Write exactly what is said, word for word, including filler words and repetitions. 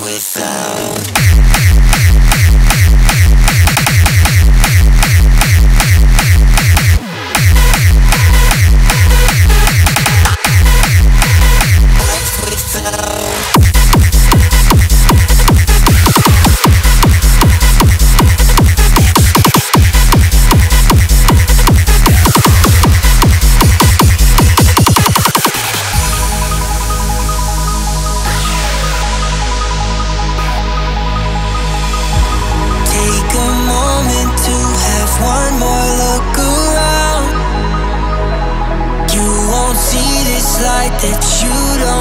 life without. Light that you don't